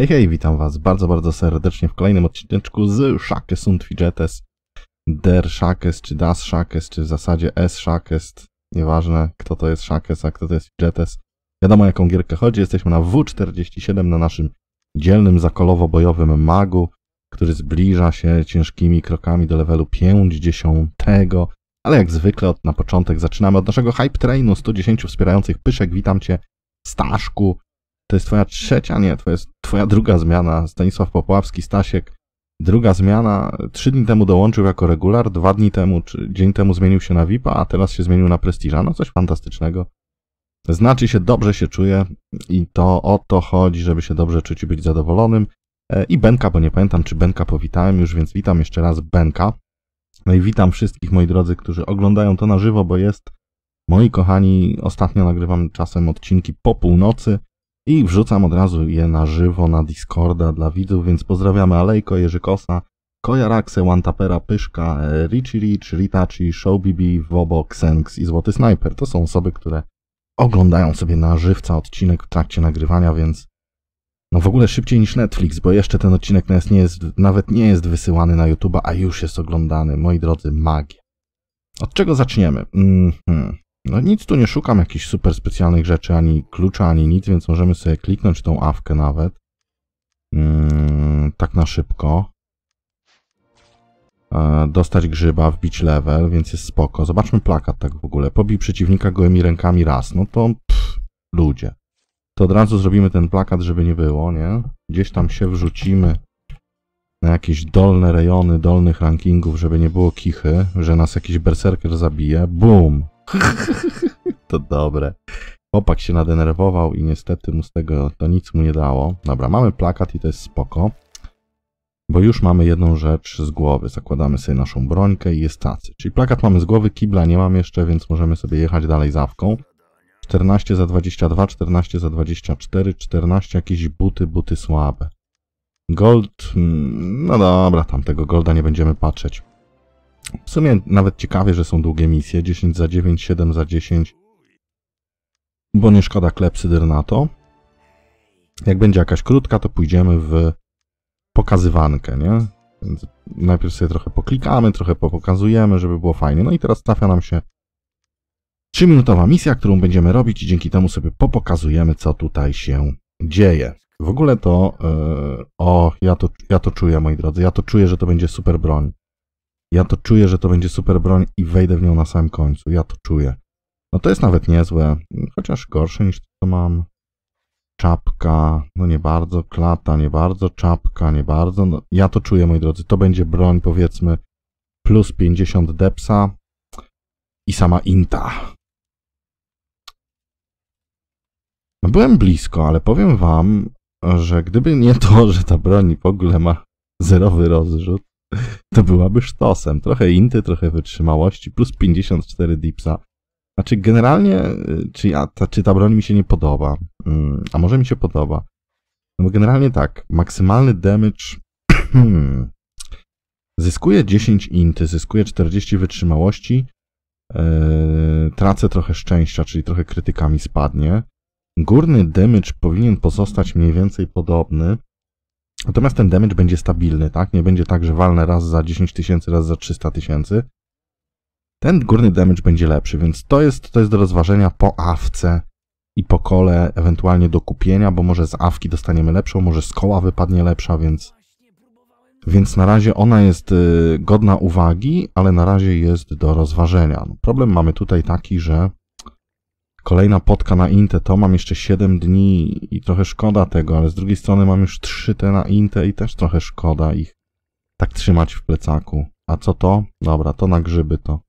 Hej, hej, witam was bardzo, bardzo serdecznie w kolejnym odcineczku z Shakesund Fidgetes. Der Shakes, czy Das Shakes, czy w zasadzie S Shakes. Nieważne, kto to jest Shakes, a kto to jest Fidgetes. Wiadomo, o jaką gierkę chodzi. Jesteśmy na W47, na naszym dzielnym, zakolowo-bojowym magu, który zbliża się ciężkimi krokami do levelu 50. Ale jak zwykle na początek zaczynamy od naszego hype trainu 110 wspierających pyszek. Witam cię, Staszku. To jest twoja trzecia, nie, to jest twoja druga zmiana. Stanisław Popławski, Stasiek. Druga zmiana. 3 dni temu dołączył jako regular, 2 dni temu, czy dzień temu zmienił się na VIP-a, a teraz się zmienił na prestiża. No coś fantastycznego. Znaczy się, dobrze się czuje i to o to chodzi, żeby się dobrze czuć i być zadowolonym. I Benka, bo nie pamiętam, czy Benka powitałem już, więc witam jeszcze raz Benka. No i witam wszystkich, moi drodzy, którzy oglądają to na żywo, bo jest, moi kochani, ostatnio nagrywam czasem odcinki po północy i wrzucam od razu je na żywo na Discorda dla widzów, więc pozdrawiamy Alejko, Jerzykosa, Kojarakse, Wantapera, Pyszka, Richi Rich, Ritachi, Showbibi, Wobo, Ksenks i Złoty Snajper. To są osoby, które oglądają sobie na żywca odcinek w trakcie nagrywania, więc no w ogóle szybciej niż Netflix, bo jeszcze ten odcinek nawet nie jest wysyłany na YouTube'a, a już jest oglądany. Moi drodzy, magia. Od czego zaczniemy? No nic tu nie szukam jakichś super specjalnych rzeczy, ani klucza, ani nic, więc możemy sobie kliknąć tą awkę nawet. Tak na szybko. Dostać grzyba, wbić level, więc jest spoko. Zobaczmy plakat tak w ogóle. Pobij przeciwnika gołymi rękami raz. No to ludzie. To od razu zrobimy ten plakat, żeby nie było, nie? Gdzieś tam się wrzucimy na jakieś dolne rejony dolnych rankingów, żeby nie było kichy, że nas jakiś berserker zabije. Bum! To dobre. Chłopak się nadenerwował i niestety mu z tego to nic mu nie dało. Dobra, mamy plakat i to jest spoko. Bo już mamy jedną rzecz z głowy. Zakładamy sobie naszą brońkę i jest tacy. Czyli plakat mamy z głowy, kibla nie mam jeszcze, więc możemy sobie jechać dalej z awką. 14 za 22, 14 za 24, 14 jakieś buty słabe. Gold, no dobra, tamtego golda nie będziemy patrzeć. W sumie nawet ciekawie, że są długie misje. 10 za 9, 7 za 10. Bo nie szkoda klepsydyr na to. Jak będzie jakaś krótka, to pójdziemy w pokazywankę, nie? Więc najpierw sobie trochę poklikamy, trochę popokazujemy, żeby było fajnie. No i teraz trafia nam się 3-minutowa misja, którą będziemy robić i dzięki temu sobie popokazujemy, co tutaj się dzieje. W ogóle to... ja to czuję, moi drodzy. Ja to czuję, że to będzie super broń. Ja to czuję, że to będzie super broń i wejdę w nią na samym końcu. Ja to czuję. No to jest nawet niezłe. Chociaż gorsze niż to, co mam. Czapka. No nie bardzo. Klata. Nie bardzo. Czapka. Nie bardzo. No, ja to czuję, moi drodzy. To będzie broń, powiedzmy, plus 50 depsa i sama inta. Byłem blisko, ale powiem wam, że gdyby nie to, że ta broń w ogóle ma zerowy rozrzut, to byłaby sztosem. Trochę inty, trochę wytrzymałości, plus 54 dipsa. Znaczy generalnie, czy ta broń mi się nie podoba? A może mi się podoba? No bo generalnie tak, maksymalny damage zyskuje 10 inty, zyskuje 40 wytrzymałości, tracę trochę szczęścia, czyli trochę krytykami spadnie. Górny damage powinien pozostać mniej więcej podobny. Natomiast ten damage będzie stabilny, tak? Nie będzie tak, że walnę raz za 10 tysięcy, raz za 300 tysięcy. Ten górny damage będzie lepszy, więc to jest do rozważenia po awce i po kole, ewentualnie do kupienia, bo może z awki dostaniemy lepszą, może z koła wypadnie lepsza, więc na razie ona jest godna uwagi, ale na razie jest do rozważenia. No, problem mamy tutaj taki, że kolejna potka na Intę to mam jeszcze 7 dni i trochę szkoda tego, ale z drugiej strony mam już 3 te na Intę i też trochę szkoda ich tak trzymać w plecaku. A co to? Dobra, to na grzyby to.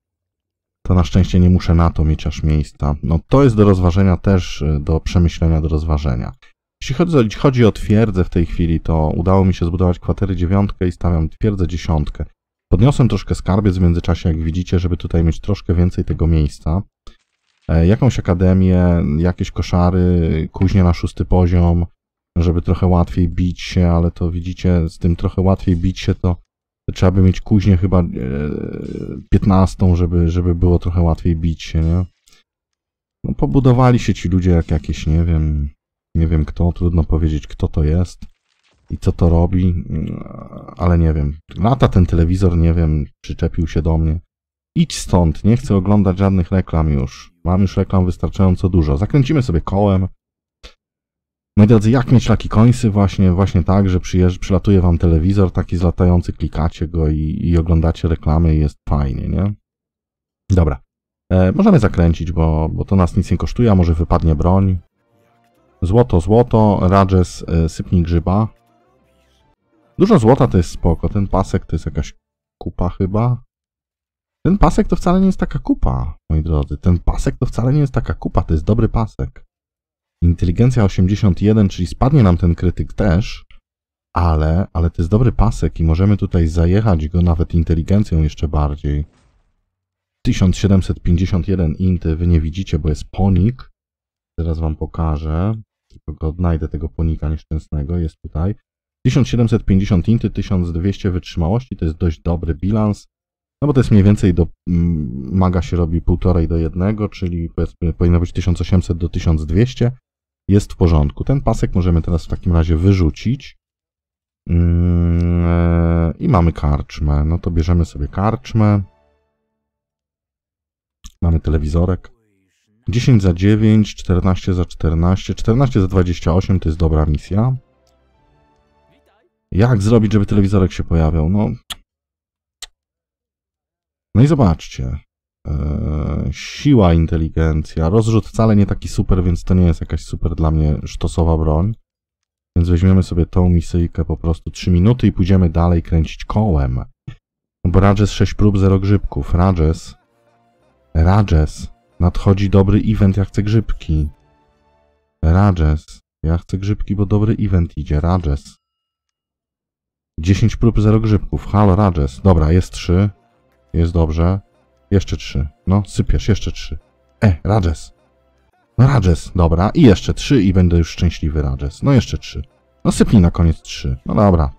To na szczęście nie muszę na to mieć aż miejsca. No to jest do rozważenia też, do przemyślenia, do rozważenia. Jeśli chodzi o twierdzę w tej chwili, to udało mi się zbudować kwatery 9 i stawiam twierdzę 10. Podniosłem troszkę skarbiec w międzyczasie, jak widzicie, żeby tutaj mieć troszkę więcej tego miejsca. Jakąś akademię, jakieś koszary, kuźnię na 6. poziom, żeby trochę łatwiej bić się, ale to widzicie, z tym trochę łatwiej bić się, to trzeba by mieć kuźnię chyba 15, żeby było trochę łatwiej bić się, nie? No pobudowali się ci ludzie jak jakieś, nie wiem kto, trudno powiedzieć kto to jest. i co to robi, ale nie wiem. Lata ten telewizor, nie wiem, przyczepił się do mnie. Idź stąd, nie chcę oglądać żadnych reklam już. Mam już reklam wystarczająco dużo. Zakręcimy sobie kołem. Moi drodzy, jak mieć laki końsy? Właśnie tak, że przylatuje wam telewizor taki zlatający, klikacie go i oglądacie reklamy i jest fajnie, nie? Dobra. Możemy zakręcić, bo to nas nic nie kosztuje, a może wypadnie broń. Złoto, Radżes, sypnik grzyba. Dużo złota to jest spoko, ten pasek to jest jakaś kupa chyba. Ten pasek to wcale nie jest taka kupa, moi drodzy. Ten pasek to wcale nie jest taka kupa, to jest dobry pasek. Inteligencja 81, czyli spadnie nam ten krytyk też, ale to jest dobry pasek i możemy tutaj zajechać go nawet inteligencją jeszcze bardziej. 1751 inty, wy nie widzicie, bo jest ponik. Teraz wam pokażę, tylko odnajdę tego ponika nieszczęsnego, jest tutaj. 1750 inty, 1200 wytrzymałości, to jest dość dobry bilans. No bo to jest mniej więcej do maga się robi 1,5 do 1, czyli powiedzmy powinno być 1800 do 1200. Jest w porządku. Ten pasek możemy teraz w takim razie wyrzucić. I mamy karczmę. No to bierzemy sobie karczmę. Mamy telewizorek. 10 za 9, 14 za 14, 14 za 28 to jest dobra misja. Jak zrobić, żeby telewizorek się pojawiał? No i zobaczcie, siła, inteligencja, rozrzut wcale nie taki super, więc to nie jest jakaś super dla mnie sztosowa broń. Więc weźmiemy sobie tą misyjkę po prostu 3 minuty i pójdziemy dalej kręcić kołem. Bo Radżes 6 prób, 0 grzybków. Radżes, nadchodzi dobry event, ja chcę grzybki. Radżes, ja chcę grzybki, bo dobry event idzie. Radżes. 10 prób, 0 grzybków. Halo, Radżes. Dobra, jest 3. Jest dobrze. Jeszcze 3. No, sypiesz, jeszcze 3. Radżes. No, Radżes, dobra. I jeszcze 3 i będę już szczęśliwy, Radżes. No, jeszcze 3. No, sypnij na koniec 3. No, dobra.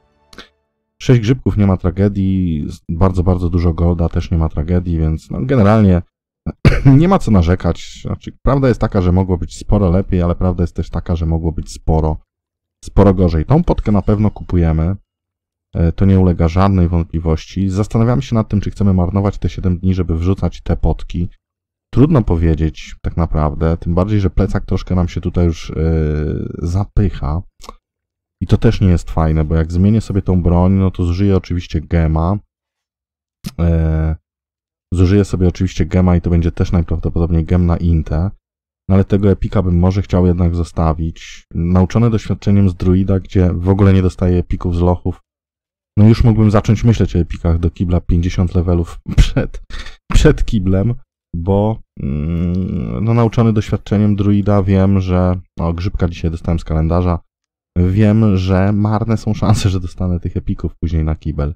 6 grzybków, nie ma tragedii. Bardzo, bardzo dużo golda, też nie ma tragedii, więc no, generalnie nie ma co narzekać. Znaczy, prawda jest taka, że mogło być sporo lepiej, ale prawda jest też taka, że mogło być sporo gorzej. Tą potkę na pewno kupujemy. To nie ulega żadnej wątpliwości. Zastanawiam się nad tym, czy chcemy marnować te 7 dni, żeby wrzucać te potki. Trudno powiedzieć tak naprawdę, tym bardziej, że plecak troszkę nam się tutaj już zapycha. I to też nie jest fajne, bo jak zmienię sobie tą broń, no to zużyję oczywiście gema. Zużyję sobie oczywiście gema i to będzie też najprawdopodobniej gem na intę. No ale tego epika bym może chciał jednak zostawić. Nauczony doświadczeniem z druida, gdzie w ogóle nie dostaję epików z lochów, no już mógłbym zacząć myśleć o epikach do kibla 50 levelów przed kiblem, bo no, nauczony doświadczeniem druida wiem, że... No, grzybka dzisiaj dostałem z kalendarza. Wiem, że marne są szanse, że dostanę tych epików później na kibel.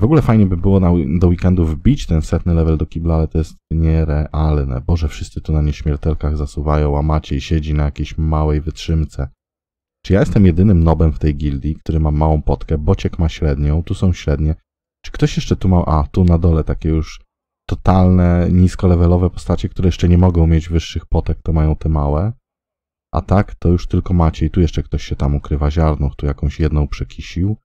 W ogóle fajnie by było do weekendu wbić ten 100 level do kibla, ale to jest nierealne. Boże, wszyscy tu na nieśmiertelkach zasuwają, a Maciej siedzi na jakiejś małej wytrzymce. Czy ja jestem jedynym nobem w tej gildii, który ma małą potkę? Bociek ma średnią, tu są średnie. Czy ktoś jeszcze tu ma... A, tu na dole takie już totalne, niskolevelowe postacie, które jeszcze nie mogą mieć wyższych potek, to mają te małe. A tak, to już tylko Maciej. Tu jeszcze ktoś się tam ukrywa, ziarnów, tu jakąś jedną przekisił.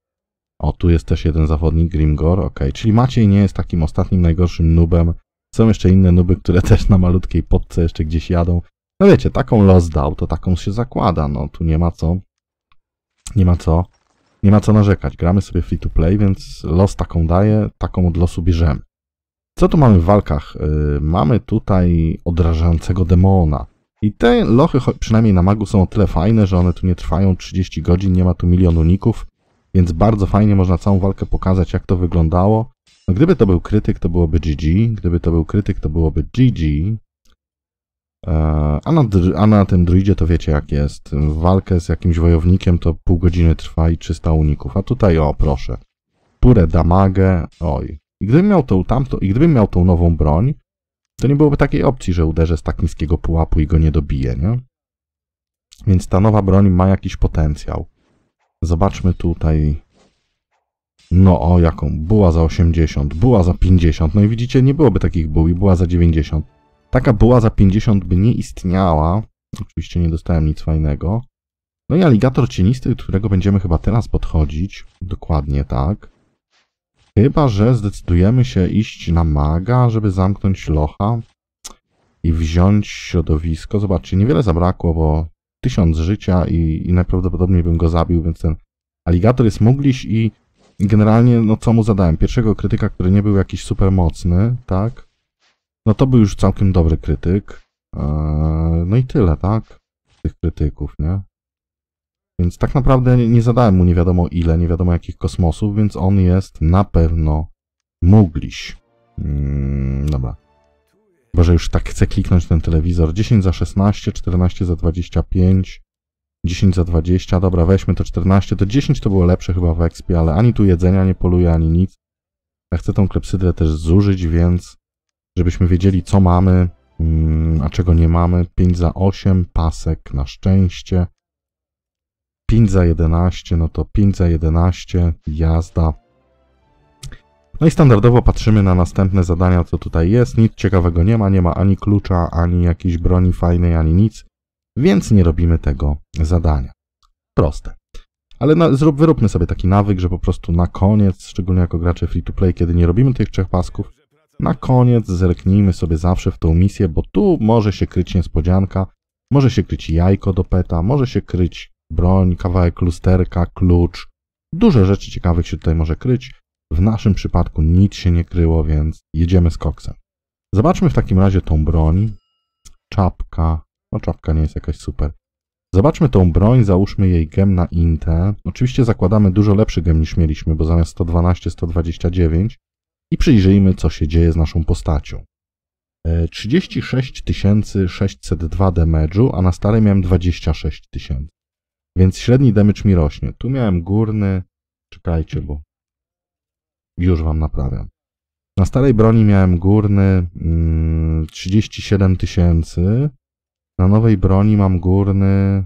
O, tu jest też jeden zawodnik, Grimgor, okej. Czyli Maciej nie jest takim ostatnim, najgorszym nubem. Są jeszcze inne nuby, które też na malutkiej potce jeszcze gdzieś jadą. No wiecie, taką los dał, to taką się zakłada, no tu nie ma co... Nie ma co narzekać. Gramy sobie free to play, więc los taką daje, taką od losu bierzemy. Co tu mamy w walkach? Mamy tutaj odrażającego demona. I te lochy, przynajmniej na magu, są o tyle fajne, że one tu nie trwają 30 godzin, nie ma tu 1 000 000 uników, więc bardzo fajnie można całą walkę pokazać, jak to wyglądało. No, gdyby to był krytyk, to byłoby GG. Gdyby to był krytyk, to byłoby GG. A na tym druidzie to wiecie jak jest. Walkę z jakimś wojownikiem to pół godziny trwa i 300 uników. A tutaj, o proszę, pure damage, oj. I gdybym miał tą nową broń, to nie byłoby takiej opcji, że uderzę z tak niskiego pułapu i go nie dobiję, nie? Więc ta nowa broń ma jakiś potencjał. Zobaczmy tutaj. No o, jaką? Buła za 80, buła za 50. No i widzicie, nie byłoby takich buł i buła za 90. Taka buła za 50 by nie istniała. Oczywiście nie dostałem nic fajnego. No i aligator cienisty, do którego będziemy chyba teraz podchodzić. Dokładnie tak. Chyba że zdecydujemy się iść na maga, żeby zamknąć locha i wziąć środowisko. Zobaczcie, niewiele zabrakło, bo 1000 życia i najprawdopodobniej bym go zabił, więc ten aligator jest mugliś i generalnie, no co mu zadałem? Pierwszego krytyka, który nie był jakiś super mocny, tak? No to był już całkiem dobry krytyk. No i tyle, tak? Tych krytyków, nie? Więc tak naprawdę nie zadałem mu nie wiadomo ile, nie wiadomo jakich kosmosów, więc on jest na pewno mugliś. Dobra. Boże, już tak chcę kliknąć ten telewizor. 10 za 16, 14 za 25, 10 za 20. Dobra, weźmy to 14. To 10 to było lepsze chyba w expie, ale ani tu jedzenia nie poluje, ani nic. Ja chcę tą klepsydrę też zużyć, więc żebyśmy wiedzieli co mamy, a czego nie mamy. 5 za 8, pasek na szczęście. 5 za 11, no to 5 za 11, jazda. No i standardowo patrzymy na następne zadania, co tutaj jest. Nic ciekawego nie ma ani klucza, ani jakiejś broni fajnej, ani nic. Więc nie robimy tego zadania. Proste. Ale wyróbmy sobie taki nawyk, że po prostu na koniec, szczególnie jako gracze free to play, kiedy nie robimy tych trzech pasków, na koniec zerknijmy sobie zawsze w tą misję, bo tu może się kryć niespodzianka, może się kryć jajko do peta, może się kryć broń, kawałek lusterka, klucz. Dużo rzeczy ciekawych się tutaj może kryć. W naszym przypadku nic się nie kryło, więc jedziemy z koksem. Zobaczmy w takim razie tą broń. Czapka. No czapka nie jest jakaś super. Zobaczmy tą broń, załóżmy jej gem na Inte. Oczywiście zakładamy dużo lepszy gem niż mieliśmy, bo zamiast 112, 129. I przyjrzyjmy, co się dzieje z naszą postacią. 36 602 damage'u, a na starej miałem 26 000. Więc średni damage mi rośnie. Tu miałem górny... Czekajcie, bo... Już wam naprawiam. Na starej broni miałem górny 37 000. Na nowej broni mam górny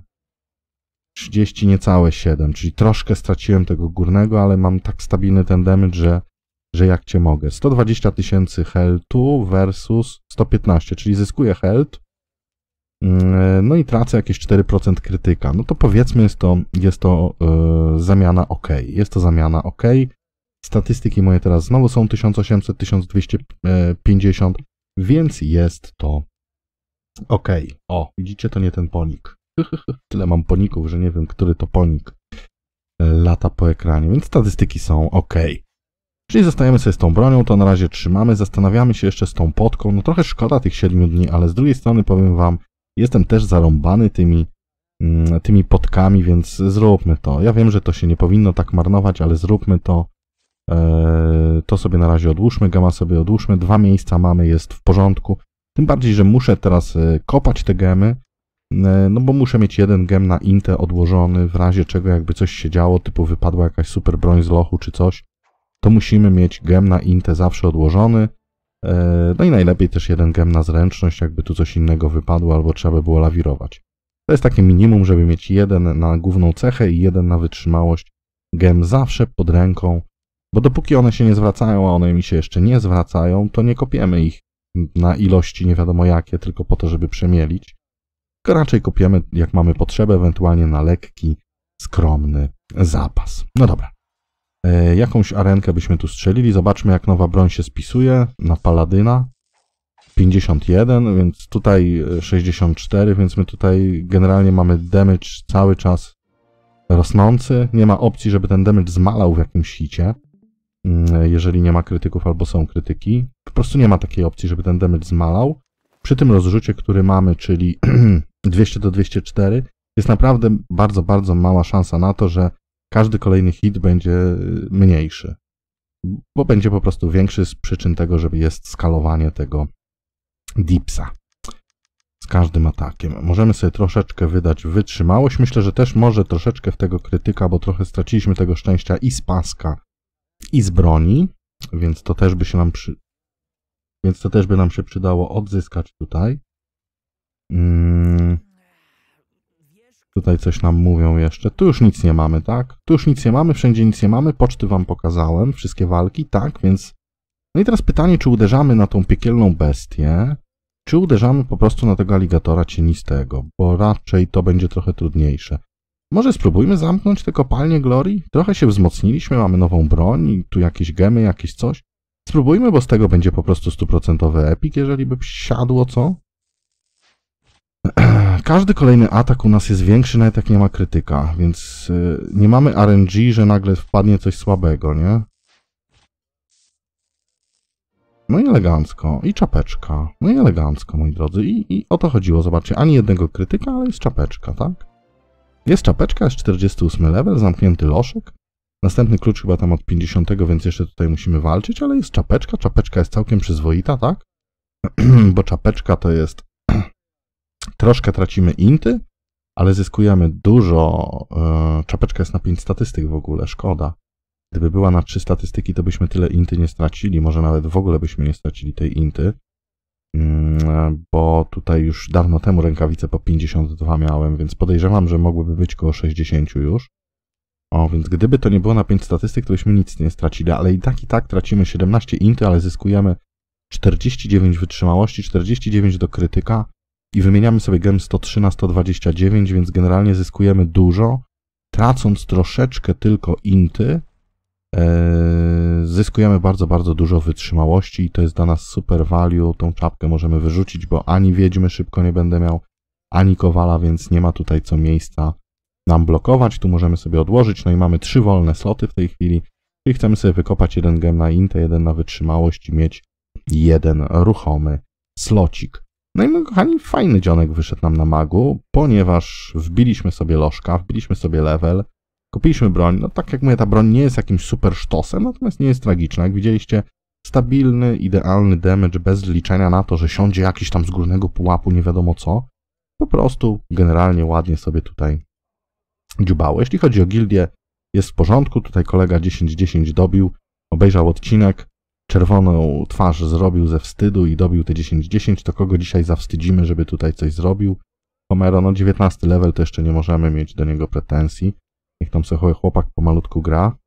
30 niecałe 7. Czyli troszkę straciłem tego górnego, ale mam tak stabilny ten damage, że jak cię mogę. 120 000 healthu versus 115. Czyli zyskuję health. No i tracę jakieś 4% krytyka. No to powiedzmy jest to zamiana ok. Jest to zamiana ok. Statystyki moje teraz znowu są 1800, 1250, więc jest to ok. O, widzicie, to nie ten ponik. Tyle mam poników, że nie wiem, który to ponik lata po ekranie, więc statystyki są ok. Czyli zostajemy sobie z tą bronią, to na razie trzymamy, zastanawiamy się jeszcze z tą podką. No trochę szkoda tych 7 dni, ale z drugiej strony powiem wam, jestem też zarąbany tymi podkami, więc zróbmy to. Ja wiem, że to się nie powinno tak marnować, ale zróbmy to. To sobie na razie odłóżmy, gema sobie odłóżmy. 2 miejsca mamy, jest w porządku. Tym bardziej, że muszę teraz kopać te gemy, no bo muszę mieć jeden gem na Inte odłożony, w razie czego jakby coś się działo, typu wypadła jakaś super broń z lochu czy coś, to musimy mieć gem na Inte zawsze odłożony. No i najlepiej też jeden gem na zręczność, jakby tu coś innego wypadło albo trzeba by było lawirować. To jest takie minimum, żeby mieć jeden na główną cechę i jeden na wytrzymałość gem zawsze pod ręką, bo dopóki one się nie zwracają, a one mi się jeszcze nie zwracają, to nie kopiemy ich na ilości nie wiadomo jakie, tylko po to, żeby przemielić. Tylko raczej kopiemy jak mamy potrzebę, ewentualnie na lekki, skromny zapas. No dobra. Jakąś arenkę byśmy tu strzelili. Zobaczmy, jak nowa broń się spisuje na Paladyna. 51, więc tutaj 64, więc my tutaj generalnie mamy damage cały czas rosnący. Nie ma opcji, żeby ten damage zmalał w jakimś hicie, jeżeli nie ma krytyków albo są krytyki. Po prostu nie ma takiej opcji, żeby ten damage zmalał. Przy tym rozrzucie, który mamy, czyli 200 do 204, jest naprawdę bardzo, bardzo mała szansa na to, że każdy kolejny hit będzie mniejszy, bo będzie po prostu większy z przyczyn tego, że jest skalowanie tego dipsa z każdym atakiem. Możemy sobie troszeczkę wydać wytrzymałość. Myślę, że też może troszeczkę w tego krytyka, bo trochę straciliśmy tego szczęścia i z paska, i z broni, więc to też by się nam przydało odzyskać tutaj. Tutaj coś nam mówią jeszcze. Tu już nic nie mamy, tak? Tu już nic nie mamy, wszędzie nic nie mamy. Poczty wam pokazałem, wszystkie walki, tak? Więc... No i teraz pytanie, czy uderzamy na tą piekielną bestię, czy uderzamy po prostu na tego aligatora cienistego, bo raczej to będzie trochę trudniejsze. Może spróbujmy zamknąć te kopalnie glorii? Trochę się wzmocniliśmy, mamy nową broń i tu jakieś gemy, jakieś coś. Spróbujmy, bo z tego będzie po prostu 100% epik, jeżeli by siadło, co? Każdy kolejny atak u nas jest większy, nawet jak nie ma krytyka, więc nie mamy RNG, że nagle wpadnie coś słabego, nie? No i elegancko. I czapeczka. No i elegancko, moi drodzy. I o to chodziło, zobaczcie. Ani jednego krytyka, ale jest czapeczka, tak? Jest czapeczka, jest 48 level, zamknięty loszek. Następny klucz chyba tam od 50, więc jeszcze tutaj musimy walczyć, ale jest czapeczka. Czapeczka jest całkiem przyzwoita, tak? Bo czapeczka to jest... Troszkę tracimy inty, ale zyskujemy dużo. Czapeczka jest na 5 statystyk w ogóle, szkoda. Gdyby była na 3 statystyki, to byśmy tyle inty nie stracili, może nawet w ogóle byśmy nie stracili tej inty, bo tutaj już dawno temu rękawice po 52 miałem, więc podejrzewam, że mogłyby być koło 60 już. O, więc gdyby to nie było na 5 statystyk, to byśmy nic nie stracili, ale i tak tracimy 17 inty, ale zyskujemy 49 wytrzymałości, 49 do krytyka i wymieniamy sobie gem 103 na 129, więc generalnie zyskujemy dużo, tracąc troszeczkę tylko inty. Zyskujemy bardzo, bardzo dużo wytrzymałości i to jest dla nas super value. Tą czapkę możemy wyrzucić, bo ani wiedźmy szybko nie będę miał, ani kowala, więc nie ma tutaj co miejsca nam blokować. Tu możemy sobie odłożyć, no i mamy 3 wolne sloty w tej chwili. Czyli chcemy sobie wykopać jeden gem na intę, jeden na wytrzymałość i mieć jeden ruchomy slocik. No i my, kochani, fajny dzionek wyszedł nam na magu, ponieważ wbiliśmy sobie lożka, wbiliśmy sobie level, kupiliśmy broń. No tak jak mówię, ta broń nie jest jakimś super sztosem, natomiast nie jest tragiczna. Jak widzieliście, stabilny, idealny damage bez liczenia na to, że siądzie jakiś tam z górnego pułapu, nie wiadomo co. Po prostu generalnie ładnie sobie tutaj dziubało. Jeśli chodzi o gildię, jest w porządku. Tutaj kolega 10-10 dobił, obejrzał odcinek, czerwoną twarz zrobił ze wstydu i dobił te 10-10. To kogo dzisiaj zawstydzimy, żeby tutaj coś zrobił? Pomero, no 19 level, to jeszcze nie możemy mieć do niego pretensji. Niech tam sobie chłopak pomalutku gra.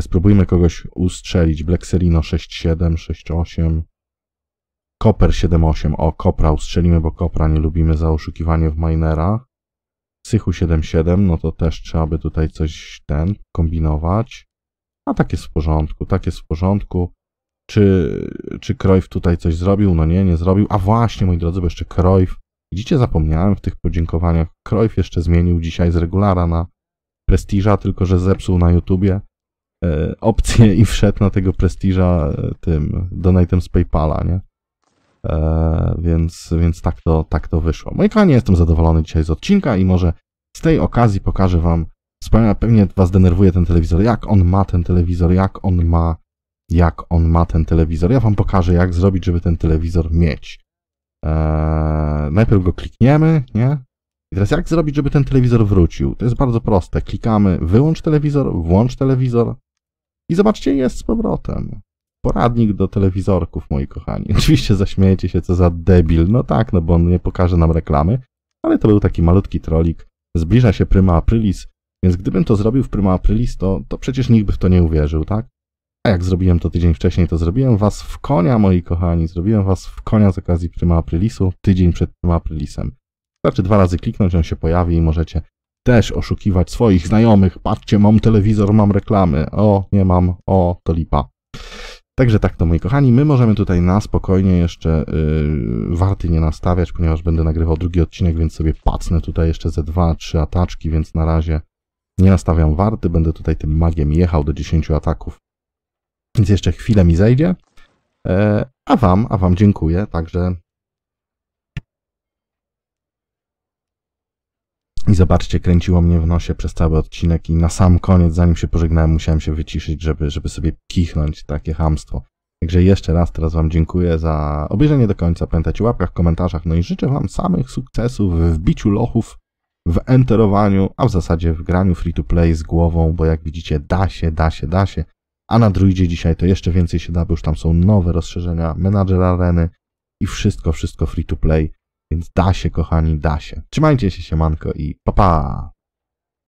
Spróbujmy kogoś ustrzelić. Black Serino 6-7, 6-8. Copper 7-8. O, Kopra ustrzelimy, bo Kopra nie lubimy za oszukiwanie w minera. Psychu 7-7, no to też trzeba by tutaj coś kombinować. A tak jest w porządku, tak jest w porządku. Czy Krojf tutaj coś zrobił? No nie, nie zrobił. A właśnie, moi drodzy, bo jeszcze Krojf. Widzicie, zapomniałem w tych podziękowaniach. Krojf jeszcze zmienił dzisiaj z regulara na Prestiża, tylko że zepsuł na YouTubie opcję i wszedł na tego Prestiża tym donatem z PayPala, nie? Więc tak to wyszło. Moi kochani, jestem zadowolony dzisiaj z odcinka i może z tej okazji pokażę wam, pewnie was denerwuje ten telewizor, jak on ma ten telewizor, jak on ma ten telewizor. Ja wam pokażę, jak zrobić, żeby ten telewizor mieć. Najpierw go klikniemy, nie? I teraz jak zrobić, żeby ten telewizor wrócił? To jest bardzo proste. Klikamy wyłącz telewizor, włącz telewizor i zobaczcie, jest z powrotem. Poradnik do telewizorków, moi kochani. Oczywiście zaśmiejecie się, co za debil. No tak, no bo on nie pokaże nam reklamy, ale to był taki malutki trolik. Zbliża się Prima Aprilis, więc gdybym to zrobił w Prima Aprilis, to przecież nikt by w to nie uwierzył, tak? A jak zrobiłem to tydzień wcześniej, to zrobiłem was w konia, moi kochani. Zrobiłem was w konia z okazji Prima Aprilisu, tydzień przed Prima Aprilisem. Wystarczy 2 razy kliknąć, on się pojawi i możecie też oszukiwać swoich znajomych. Patrzcie, mam telewizor, mam reklamy. O, nie mam. O, to lipa. Także tak to, moi kochani. My możemy tutaj na spokojnie jeszcze warty nie nastawiać, ponieważ będę nagrywał drugi odcinek, więc sobie pacnę tutaj jeszcze ze 2-3 ataczki, więc na razie nie nastawiam warty. Będę tutaj tym magiem jechał do 10 ataków, więc jeszcze chwilę mi zejdzie. A wam dziękuję, także... I zobaczcie, kręciło mnie w nosie przez cały odcinek i na sam koniec, zanim się pożegnałem, musiałem się wyciszyć, żeby sobie kichnąć takie chamstwo. Także jeszcze raz teraz wam dziękuję za obejrzenie do końca. Pamiętajcie o łapkach, komentarzach, no i życzę wam samych sukcesów w biciu lochów, w enterowaniu, a w zasadzie w graniu free to play z głową, bo jak widzicie da się. A na druidzie dzisiaj to jeszcze więcej się da, bo już tam są nowe rozszerzenia, menadżer areny i wszystko free to play. Więc da się, kochani, da się. Trzymajcie się, siemanko i pa pa!